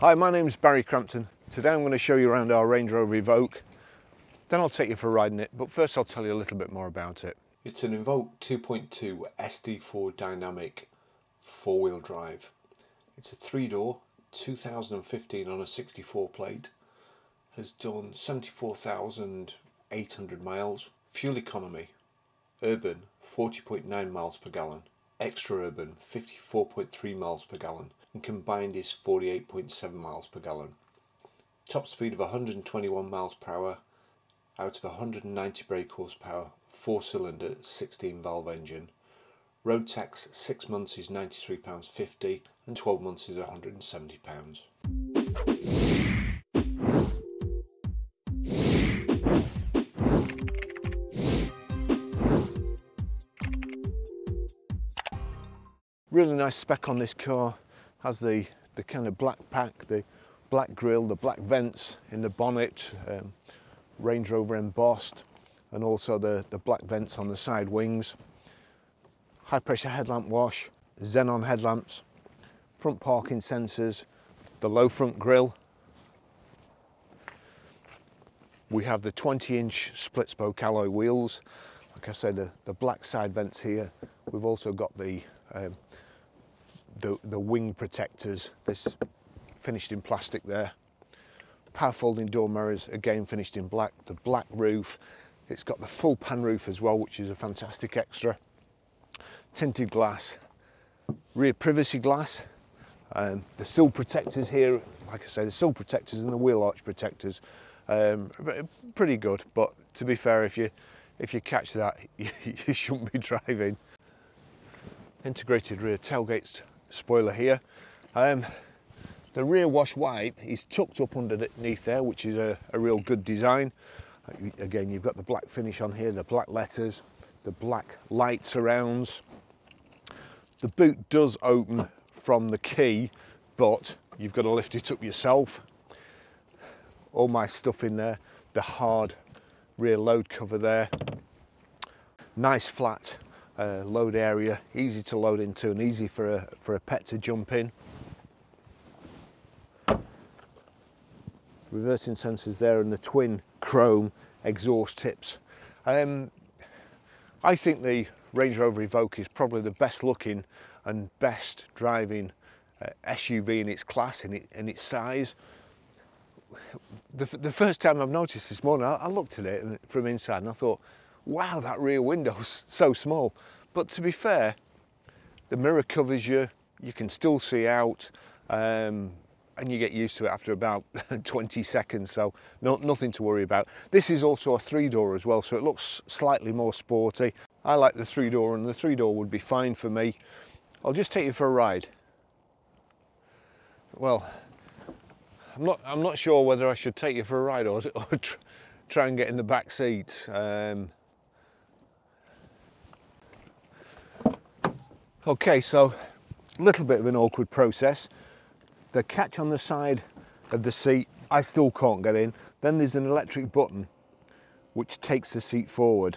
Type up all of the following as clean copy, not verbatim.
Hi, my name is Barry Crampton. Today I'm going to show you around our Range Rover Evoque. Then I'll take you for a ride in it, but first I'll tell you a little bit more about it. It's an Evoque 2.2 SD4 Dynamic four-wheel drive. It's a three-door, 2015 on a 64 plate. Has done 74,800 miles. Fuel economy, urban 40.9 miles per gallon, extra urban 54.3 miles per gallon, and combined is 48.7 miles per gallon. Top speed of 121 miles per hour out of 190 brake horsepower, 4-cylinder, 16-valve engine. Road tax 6 months is £93.50 and 12 months is £170. Really nice spec on this car. Has the kind of black pack, the black grille, the black vents in the bonnet, Range Rover embossed, and also the black vents on the side wings. High pressure headlamp wash, Xenon headlamps, front parking sensors, the low front grille. We have the 20-inch split spoke alloy wheels. Like I said, the black side vents here. We've also got the wing protectors, this finished in plastic there. Power folding door mirrors, again finished in black. The black roof, it's got the full pan roof as well, which is a fantastic extra. Tinted glass, rear privacy glass, the sill protectors here, like I say, the sill protectors and the wheel arch protectors, pretty good. But to be fair, if you catch that, you shouldn't be driving. Integrated rear tailgate spoiler here. The rear wash wipe is tucked up underneath there, which is a real good design. Again, you've got the black finish on here, the black letters, the black light surrounds. The boot does open from the key, but you've got to lift it up yourself. All my stuff in there, the hard rear load cover there. Nice flat load area, easy to load into and easy for a pet to jump in. Reversing sensors there and the twin chrome exhaust tips. I think the Range Rover Evoque is probably the best looking and best driving SUV in its class, in its size. The first time I've noticed this morning, I looked at it from inside and I thought, wow, that rear window's so small. But to be fair, the mirror covers you can still see out, and you get used to it after about 20 seconds, so nothing to worry about. This is also a three-door as well, so it looks slightly more sporty. I like the three-door, and the three-door would be fine for me. I'll just take you for a ride. Well, I'm not sure whether I should take you for a ride or try and get in the back seat. Okay, so a little bit of an awkward process. The catch on the side of the seat, I still can't get in. Then there's an electric button which takes the seat forward.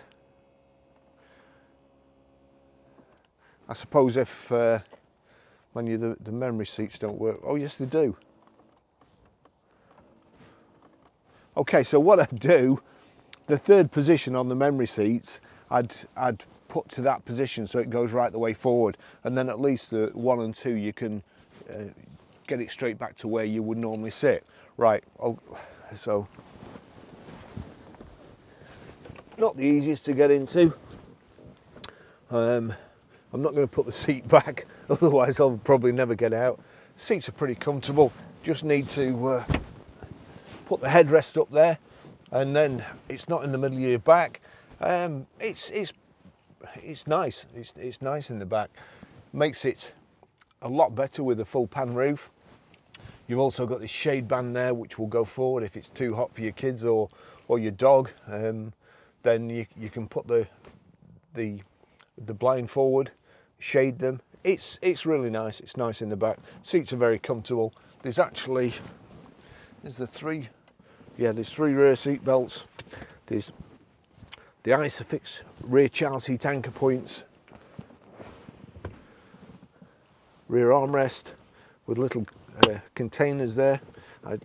I suppose if mind you, the memory seats don't work. Oh yes, they do. Okay, so what I'd do, the third position on the memory seats, I'd put to that position so it goes right the way forward, and then at least the 1 and 2 you can get it straight back to where you would normally sit. Right, so not the easiest to get into. I'm not going to put the seat back, otherwise I'll probably never get out. Seats are pretty comfortable, just need to put the headrest up there, and then it's not in the middle of your back. It's nice. It's nice in the back. Makes it a lot better with a full pan roof. You've also got this shade band there which will go forward if it's too hot for your kids or your dog. Then you can put the blind forward, shade them. It's really nice. It's nice in the back. Seats are very comfortable. There's three rear seat belts. There's the ISOFIX rear child seat anchor points. Rear armrest with little containers there.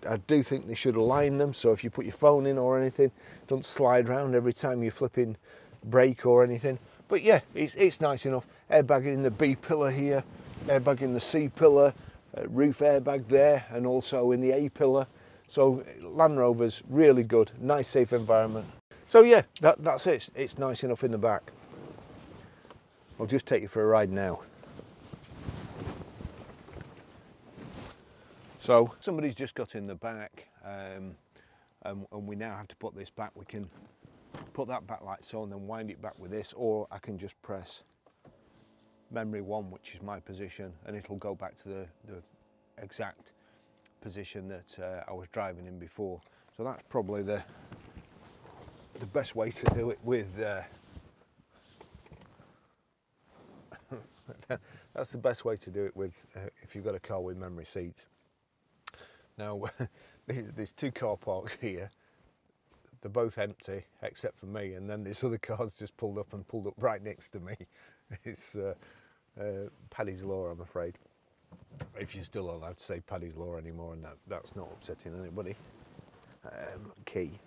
I do think they should align them, so if you put your phone in or anything, don't slide around every time you flipping brake or anything. But yeah, it's nice enough. Airbag in the B pillar here, airbag in the C pillar, roof airbag there, and also in the A pillar. So Land Rover's really good, nice safe environment. So yeah, that's it. It's nice enough in the back. I'll just take you for a ride now. So somebody's just got in the back, and we now have to put this back. We can put that backlight so and then wind it back with this, or I can just press memory one, which is my position, and it'll go back to the exact position that I was driving in before. So that's probably the best way to do it with that's the best way to do it with if you've got a car with memory seats. Now there's two car parks here, they're both empty except for me, and then this other car's just pulled up right next to me. It's Paddy's law, I'm afraid, if you're still allowed to say Paddy's law anymore, and that's not upsetting anybody. Key,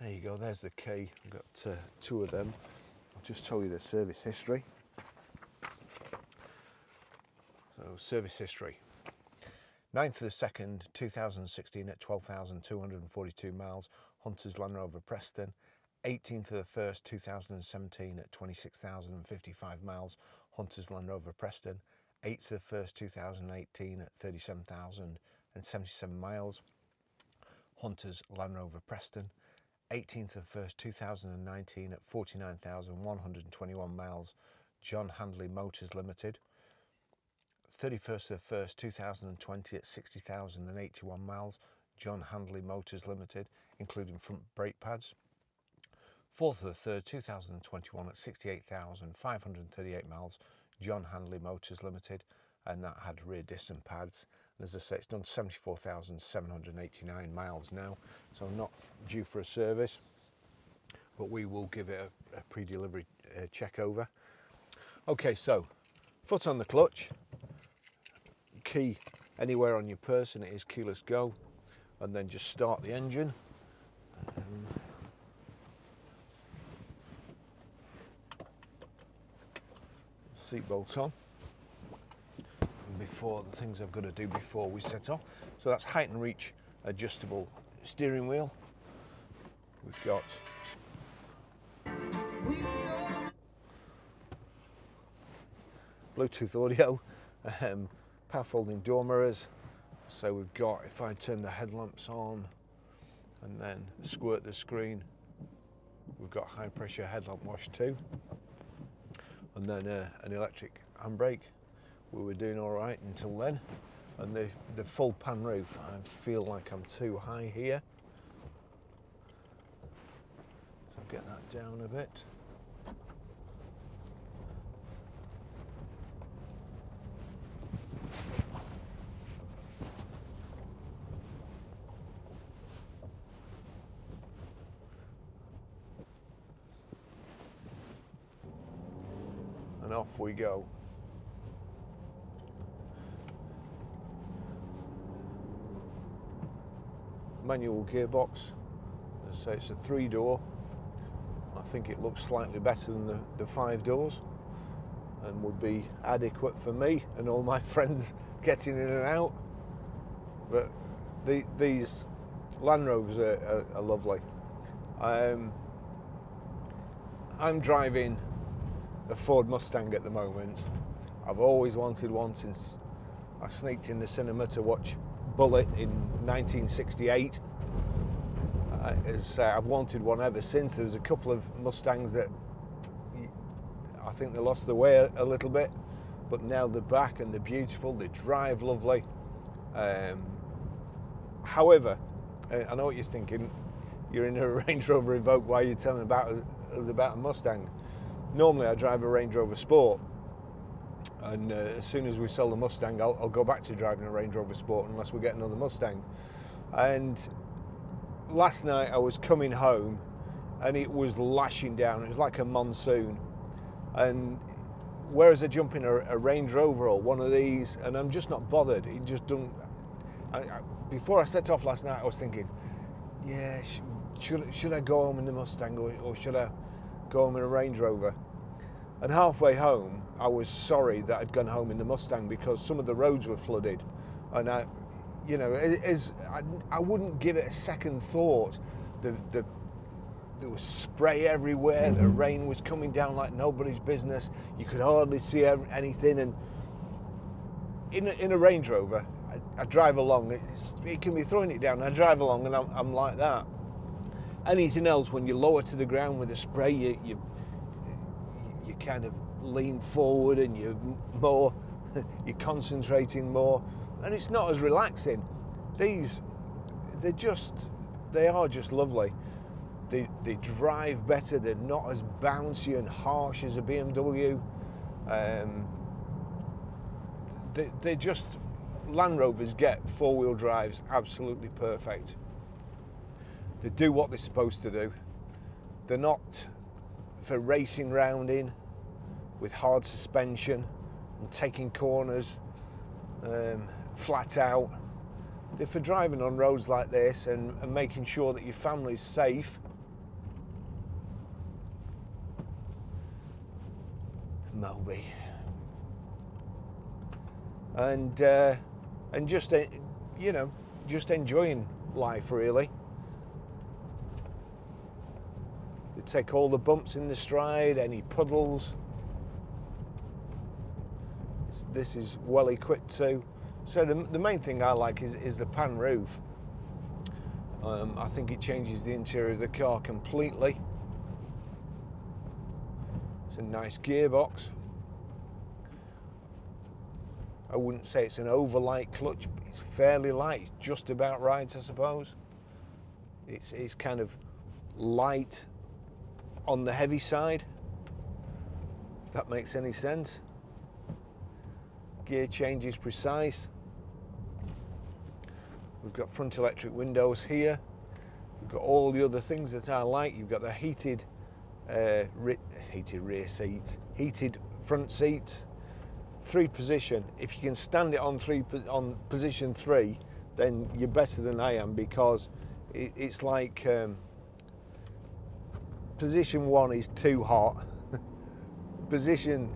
there you go, there's the key. I've got two of them. I'll just tell you the service history. So service history, 9th of the 2nd 2016 at 12,242 miles, Hunters Land Rover Preston. 18th of the 1st 2017 at 26,055 miles, Hunters Land Rover Preston. 8th of the 1st 2018 at 37,077 miles, Hunters Land Rover Preston. 18th of the 1st 2019 at 49,121 miles, John Handley Motors Limited. 31st of the 1st 2020 at 60,081 miles, John Handley Motors Limited, including front brake pads. 4th of the 3rd 2021 at 68,538 miles, John Handley Motors Limited, and that had rear disc and pads. And as I say, it's done 74,789 miles now, so not due for a service, but we will give it a pre-delivery check over. Okay, so foot on the clutch, key anywhere on your person, it is keyless go, and then just start the engine. Seat bolts on, and before the things I've got to do before we set off. So that's height and reach adjustable steering wheel. We've got Bluetooth audio, power folding door mirrors. So we've got, if I turn the headlamps on and then squirt the screen, we've got high pressure headlamp wash too. And then an electric handbrake. We were doing all right until then. And the full pan roof, I feel like I'm too high here. So get that down a bit. Off we go. Manual gearbox, so it's a 3-door. I think it looks slightly better than the 5 doors, and would be adequate for me and all my friends getting in and out. But these Land Rovers are lovely. I'm driving a Ford Mustang at the moment. I've always wanted one since I sneaked in the cinema to watch Bullet in 1968. I've wanted one ever since. There was a couple of Mustangs that I think they lost their way a little bit, but now they're back and they're beautiful, they drive lovely. However, I know what you're thinking, you're in a Range Rover Evoque, why are you telling us about a Mustang? Normally I drive a Range Rover Sport, and as soon as we sell the Mustang, I'll go back to driving a Range Rover Sport unless we get another Mustang. And last night I was coming home and it was lashing down, it was like a monsoon, and whereas they're jumping a Range Rover or one of these, and I'm just not bothered. It just doesn't. Before I set off last night, I was thinking, yeah, should I go home in the Mustang or should I go home in a Range Rover? And halfway home, I was sorry that I'd gone home in the Mustang because some of the roads were flooded, and I, you know, I wouldn't give it a second thought. There was spray everywhere. The rain was coming down like nobody's business. You could hardly see anything. And in a Range Rover, I drive along. It can be throwing it down. I drive along, and I'm like that. Anything else, when you're lower to the ground with the spray, you kind of lean forward and you're concentrating more, and it's not as relaxing. These, they are just lovely. They drive better, they're not as bouncy and harsh as a BMW. They're just, Land Rovers get four-wheel drives absolutely perfect. They do what they're supposed to do. They're not for racing round in with hard suspension and taking corners flat out. They're for driving on roads like this and making sure that your family's safe. Moby, and just, you know, just enjoying life really. They take all the bumps in the stride, any puddles. This is well equipped too. So the main thing I like is the pan roof. I think it changes the interior of the car completely. It's a nice gearbox. I wouldn't say it's an overlight clutch, but it's fairly light, just about right, I suppose. It's kind of light on the heavy side, if that makes any sense. Gear change is precise. We've got front electric windows here. We've got all the other things that I like. You've got the heated rear seats, heated front seats, three position. If you can stand it on position three, then you're better than I am, because it's like position one is too hot, position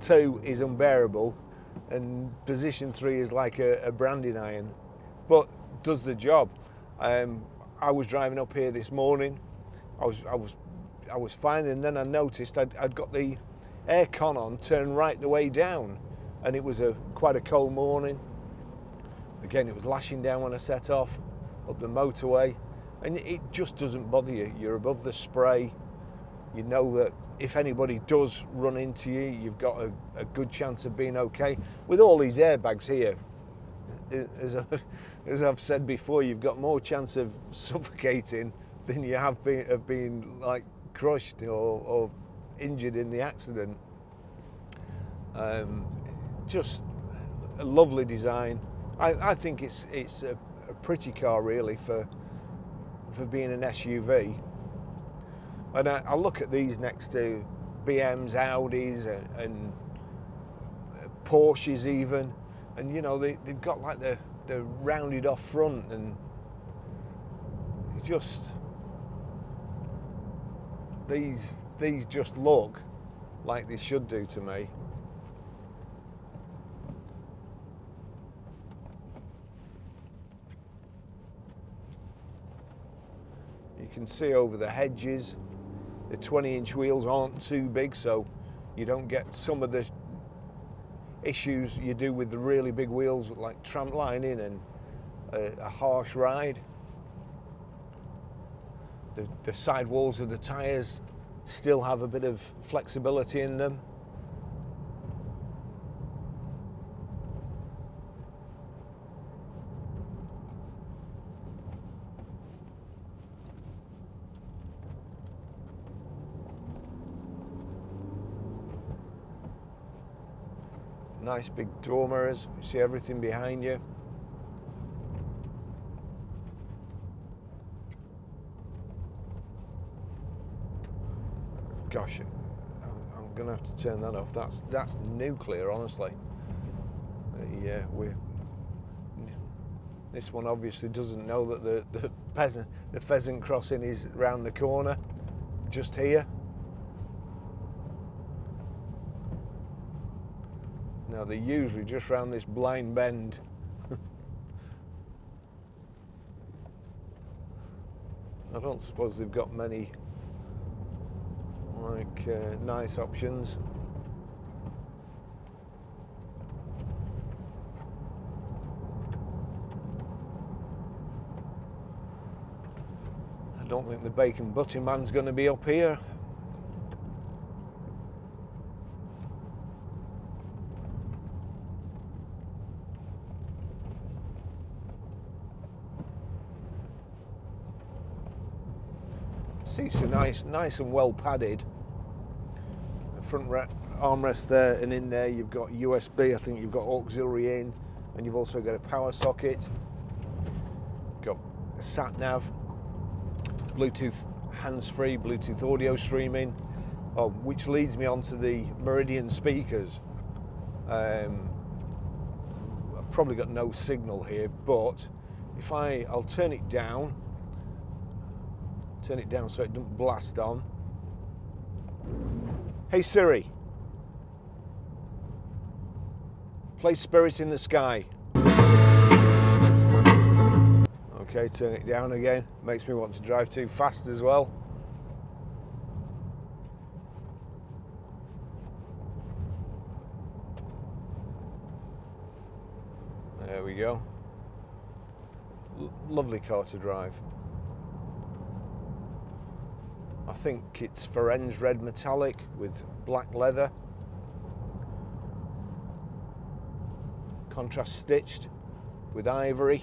two is unbearable, and position three is like a branding iron, but does the job. I was driving up here this morning. I was fine, and then I noticed I'd got the air con on, turned right the way down, and it was quite a cold morning. Again, it was lashing down when I set off up the motorway, and it just doesn't bother you. You're above the spray. You know that if anybody does run into you, you've got a good chance of being okay. With all these airbags here, as I've said before, you've got more chance of suffocating than you have been of being like crushed or injured in the accident. Just a lovely design. I think it's a pretty car really for being an SUV. And I look at these next to BMWs, Audis, and Porsches even, and you know they've got like the rounded off front, and just these just look like they should do to me. You can see over the hedges. The 20-inch wheels aren't too big, so you don't get some of the issues you do with the really big wheels, like tramp lining and a harsh ride. The side walls of the tyres still have a bit of flexibility in them. Nice big door mirrors, you see everything behind you. Gosh, I'm gonna have to turn that off. That's nuclear, honestly. Yeah, we're. This one obviously doesn't know that the pheasant crossing is round the corner, just here. Now they're usually just round this blind bend. I don't suppose they've got many like nice options. I don't think the bacon butty man's going to be up here. Seats are nice and well padded. The front armrest there, and in there you've got USB. I think you've got auxiliary in, and you've also got a power socket. Got a sat nav. Bluetooth hands-free, Bluetooth audio streaming, which leads me on to the Meridian speakers. I've probably got no signal here, but if I'll turn it down so it doesn't blast on. Hey Siri, play Spirit in the Sky. Okay, turn it down again. Makes me want to drive too fast as well. There we go. Lovely car to drive. I think it's Firenze red metallic with black leather. Contrast stitched with ivory.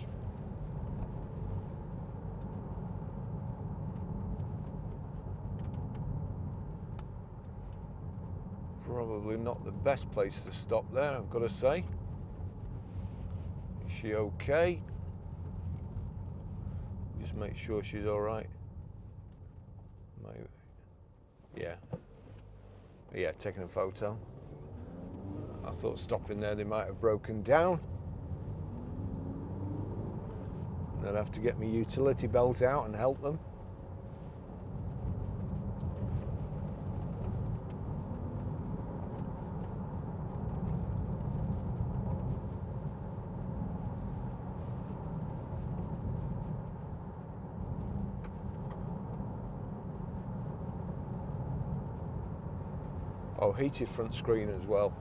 Probably not the best place to stop there, I've got to say. Is she okay? Just make sure she's all right. Maybe. Yeah, taking a photo. I thought stopping there they might have broken down. Then I'd have to get my utility belt out and help them. Heated front screen as well.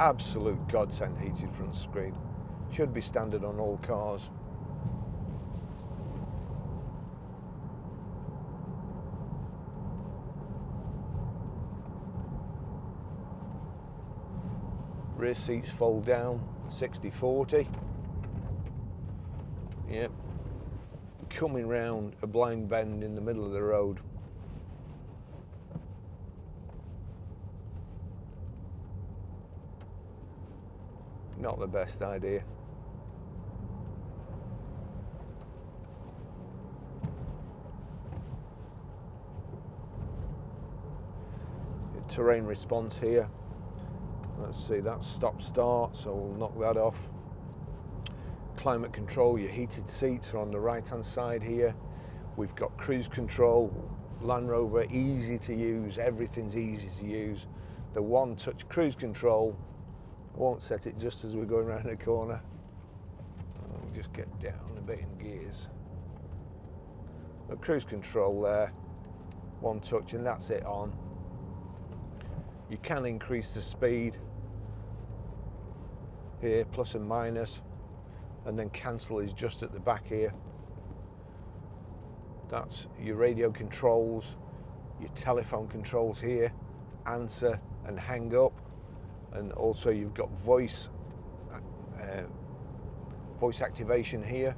Absolute godsend, heated front screen. Should be standard on all cars. Rear seats fold down 60-40. Yep. Coming round a blind bend in the middle of the road. Not the best idea. Terrain response here. Let's see, that's stop start, so we'll knock that off. Climate control, your heated seats are on the right hand side here. We've got cruise control, Land Rover, easy to use, everything's easy to use. The one touch cruise control. I won't set it just as we're going around the corner. I'll just get down a bit in gears. The cruise control there, one touch, and that's it on. You can increase the speed here, plus and minus, and then cancel is just at the back here. That's your radio controls, your telephone controls here, answer and hang up. And also you've got voice activation here.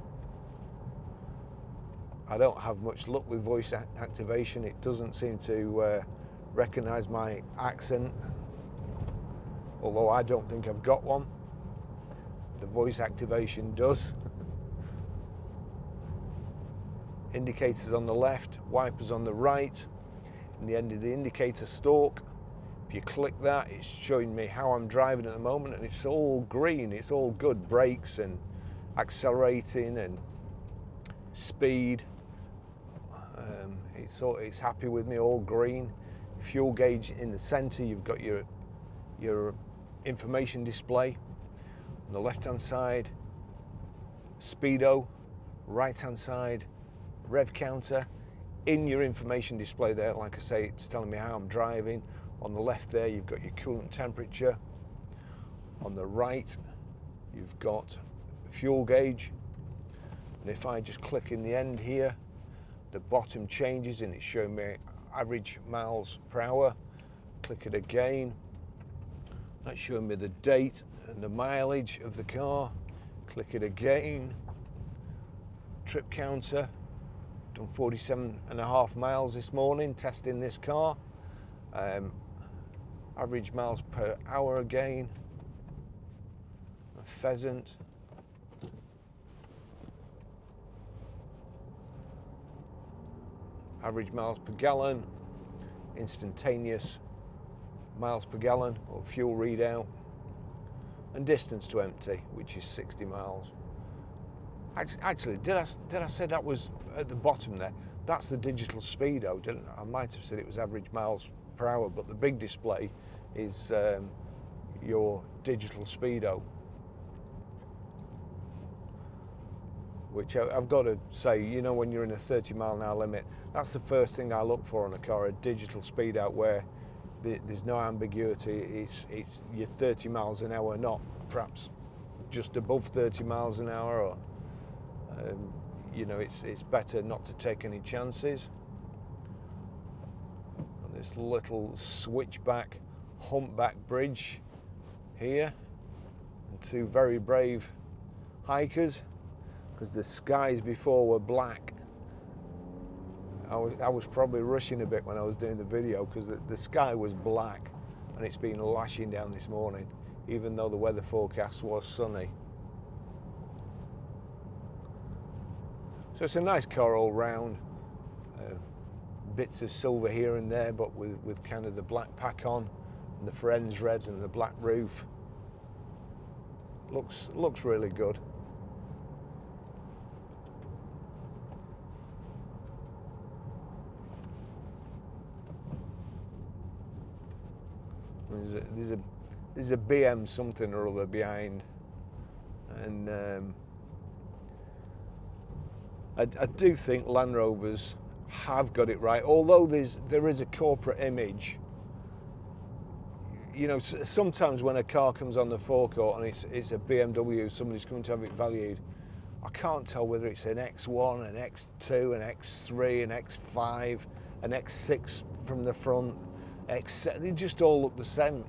I don't have much luck with voice activation. It doesn't seem to recognize my accent, although I don't think I've got one. The voice activation does. Indicators on the left, wipers on the right, and the end of the indicator stalk. up, you click that, it's showing me how I'm driving at the moment, and it's all green, it's all good. Brakes and accelerating and speed, it's happy with me, all green. Fuel gauge in the center, you've got your information display on the left hand side, speedo, right hand side, rev counter. In your information display there, like I say, it's telling me how I'm driving. On the left there, you've got your coolant temperature. On the right, you've got fuel gauge. And if I just click in the end here, the bottom changes and it's showing me average miles per hour. Click it again. That's showing me the date and the mileage of the car. Click it again. Trip counter. 47.5 miles this morning testing this car. Average miles per hour again. A pheasant. Average miles per gallon. Instantaneous miles per gallon or fuel readout. And distance to empty, which is 60 miles. Actually, did I say that was at the bottom there? That's the digital speedo, didn't I? I might have said it was average miles per hour, but the big display is your digital speedo. Which I've got to say, you know, when you're in a 30-mile-an-hour limit, that's the first thing I look for on a car, a digital speedo where there's no ambiguity. It's your 30 miles an hour, not perhaps just above 30 miles an hour or... you know, it's better not to take any chances. And this little switchback, humpback bridge here, and two very brave hikers, because the skies before were black. I was probably rushing a bit when I was doing the video because the sky was black, and it's been lashing down this morning, even though the weather forecast was sunny. So it's a nice car all round, bits of silver here and there, but with kind of the black pack on, and the Firenze red and the black roof. Looks really good. There's a BM something or other behind, and. I do think Land Rovers have got it right, although there is a corporate image. You know, sometimes when a car comes on the forecourt and it's a BMW, somebody's coming to have it valued, I can't tell whether it's an X1, an X2, an X3, an X5, an X6 from the front, X7. They just all look the same.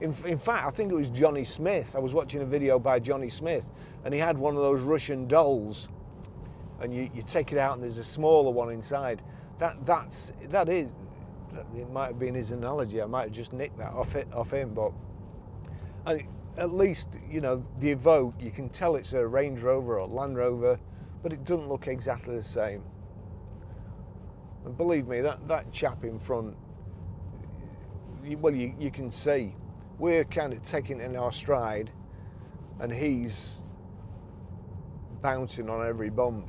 In fact, I think it was Johnny Smith. I was watching a video by Johnny Smith, and he had one of those Russian dolls. And you take it out, and there's a smaller one inside. That it might have been his analogy. I might have just nicked that off him, but and at least, you know, the Evoque, you can tell it's a Range Rover or Land Rover, but it doesn't look exactly the same. And believe me, that chap in front, well, you can see we're kind of taking it in our stride, and he's bouncing on every bump.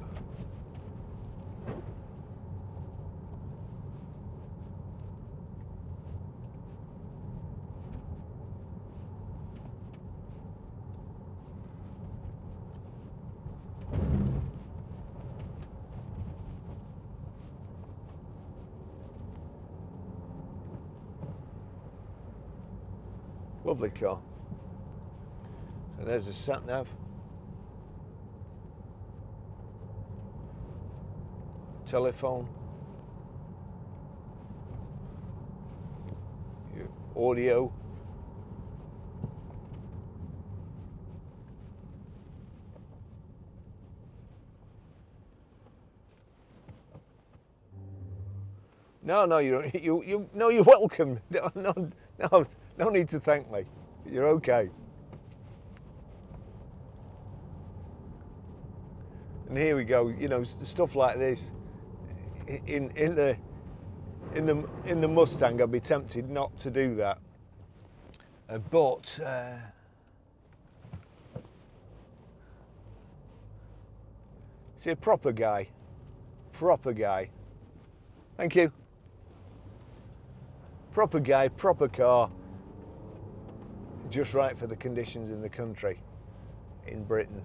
Lovely car. So there's the sat nav. Telephone, your audio, no, you're welcome, no need to thank me, you're okay. And here we go, you know, stuff like this. In the in the Mustang, I'd be tempted not to do that. But see, a proper guy. Proper guy. Thank you. Proper guy, proper car. Just right for the conditions in the country, in Britain.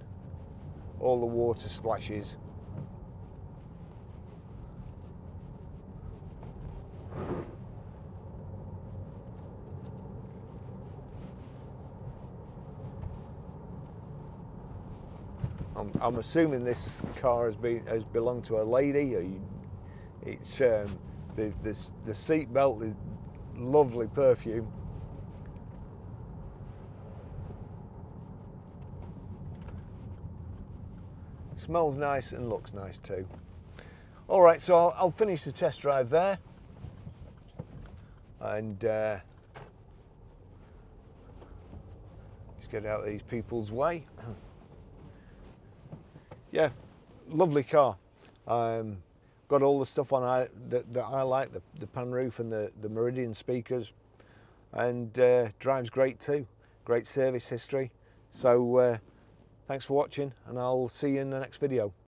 All the water splashes. I'm assuming this car has belonged to a lady. It's the seat belt, the lovely perfume. Smells nice and looks nice too. All right, so I'll finish the test drive there, and just get out of these people's way. Yeah, lovely car. Got all the stuff on that I like, the panroof and the Meridian speakers, and drives great too. Great service history. So thanks for watching, and I'll see you in the next video.